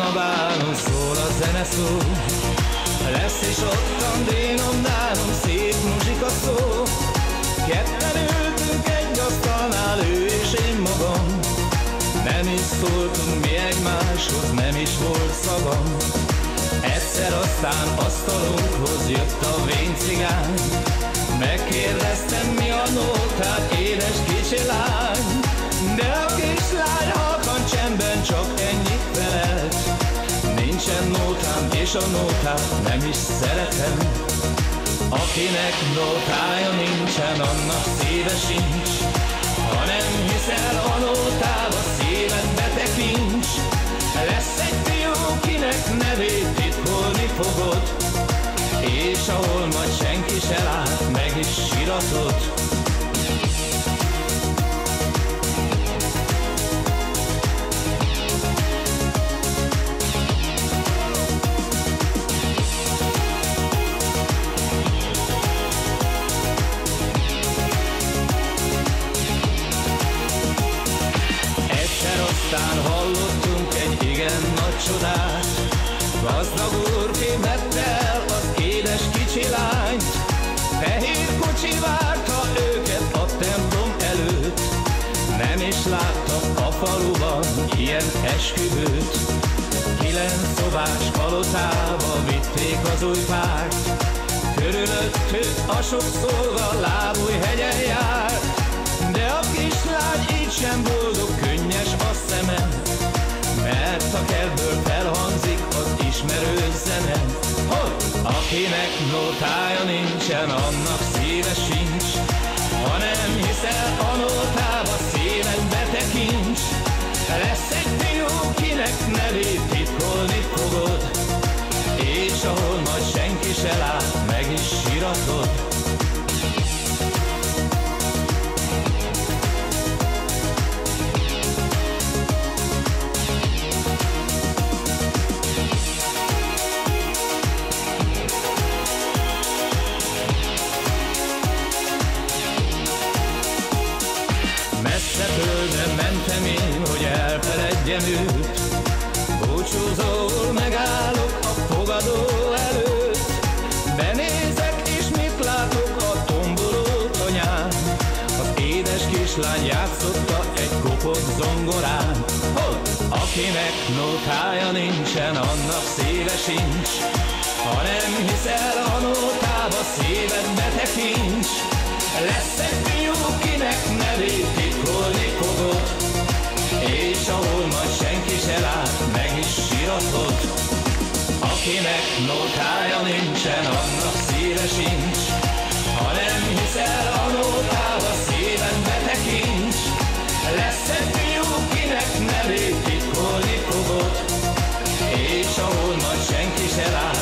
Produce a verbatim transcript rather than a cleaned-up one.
a váron, szól a zeneszó. Lesz is ottan dénom, nálom szép muzsika szó. Ketten ültünk egy asztalnál, ő és én magam. Nem is szóltunk mi egymáshoz, nem is volt szavam. Egyszer aztán asztalunkhoz jött a vén cigány. Megkérdeztem, mi a nótát, édes kicsi lány. De a kislány halkan csendben csak ennyit felelt. Nincsen nótám, és a nótát nem is szeretem. Akinek nótája nincsen, annak szíve sincs. Ha nem hiszel a nótába, szíved betekints. Lesz egy fiú, kinek nevét titkolni fogod, és ahol majd senki se lát, meg is siratod. Aztán hallottunk egy igen nagy csodát. Gazdag úr képett el az édes kicsi lányt. Fehér kocsi várta őket a templom előtt. Nem is láttam a faluban ilyen esküvőt. Kilenc szobás palotába vitték az új párt. Körülöttük a sok szolga lábújhegyen járt. De a kislány így sem boldog, könnyes a szeme, mert a kertből felhangzik az ismerő zene. Hogy? Akinek nótája nincsen, annak szíve sincs. Ha nem hiszel a nótába, szíved betekints. Lesz egy fiú, kinek nevét titkolni fogod, és ahol majd senki se lát, meg is siratod. Messze mentem én, hogy elfeledjem őt. Búcsúzóul megállok a fogadó előtt. Benézek és mit látok, a tomboló tanyán. Az édes kislány játszotta egy kopott zongorán. Akinek nótája nincsen, annak szíve sincs. Ha nem hiszel a nótába, szíved betekints. Lesz egy fiú, kinek nevét titkolni fogod, és ahol majd senki se lát, meg is siratod. Akinek nótája nincsen, annak szíve sincs. Ha nem hiszel a nótába, szíved betekints. Lesz egy fiú, kinek nevét titkolni fogod, és ahol majd senki se lát,